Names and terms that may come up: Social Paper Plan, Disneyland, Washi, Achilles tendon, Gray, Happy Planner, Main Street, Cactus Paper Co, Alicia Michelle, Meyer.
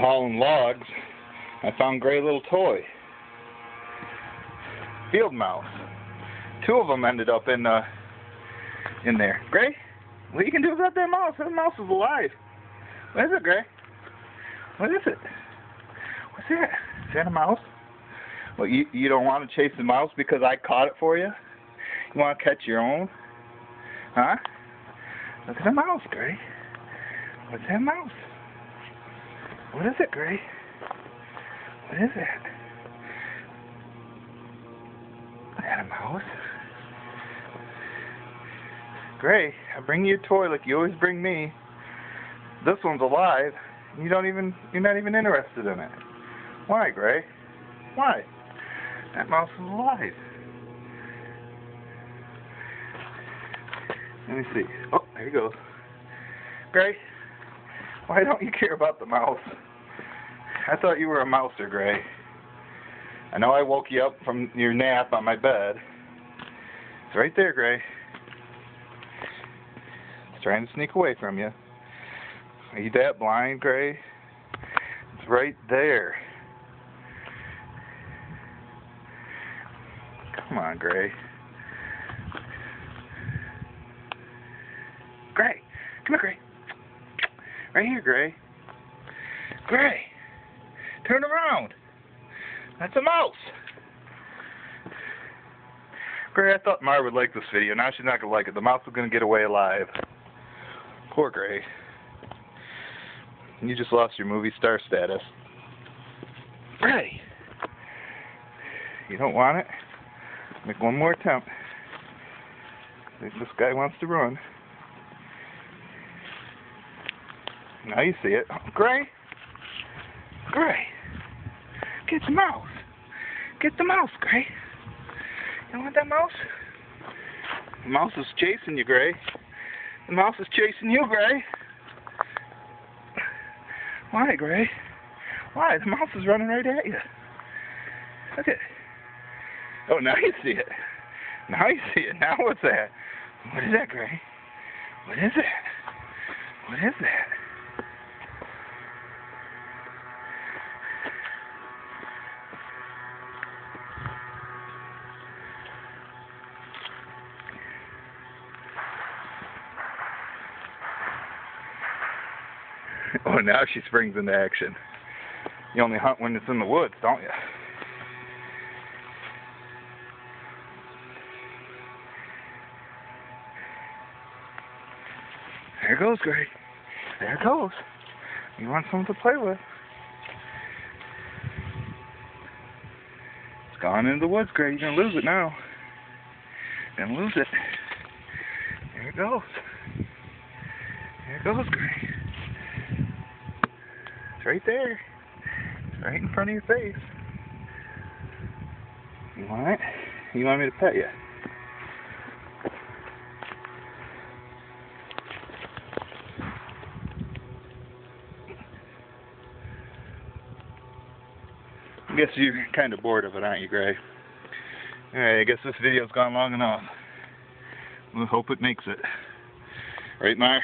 hauling logs, I found Gray little toy field mouse. Two of them ended up in there. Gray, what you can do about that mouse? That mouse is alive. What is it, Gray? What is it? What's that? Is that a mouse? Well, you don't want to chase the mouse because I caught it for you? You want to catch your own? Huh? Look at the mouse, Gray. What's that mouse? What is it, Gray? What is that? Is that a mouse? Gray, I bring you a toy like you always bring me. This one's alive. You don't even, you're not even interested in it. Why, Gray? Why? That mouse is alive. Let me see. Oh, there he goes. Gray, why don't you care about the mouse? I thought you were a mouser, Gray. I know I woke you up from your nap on my bed. It's right there, Gray. It's trying to sneak away from you. Are you that blind, Gray? It's right there. Come on, Gray. Gray, come here, Gray. Right here, Gray. Gray, turn around. That's a mouse. Gray, I thought Meyer would like this video. Now she's not going to like it. The mouse is going to get away alive. Poor Gray. You just lost your movie star status. Gray, you don't want it? Make one more attempt. I think this guy wants to run. Now you see it. Oh, Gray! Gray! Get the mouse! Get the mouse, Gray! You want that mouse? The mouse is chasing you, Gray. The mouse is chasing you, Gray! Why, Gray? Why? The mouse is running right at you. Look at it. Oh, now you see it. Now you see it. Now what's that? What is that, Gray? What is that? What is that? Oh, now she springs into action. You only hunt when it's in the woods, don't you? There it goes, Gray. There it goes. You want something to play with. It's gone into the woods, Gray. You're going to lose it now. You're going to lose it. There it goes. There it goes, Gray. Right there. It's right in front of your face. You want it? You want me to pet you? I guess you're kind of bored of it, aren't you, Gray? Alright, I guess this video's gone long enough. We'll hope it makes it. Right, Meyer?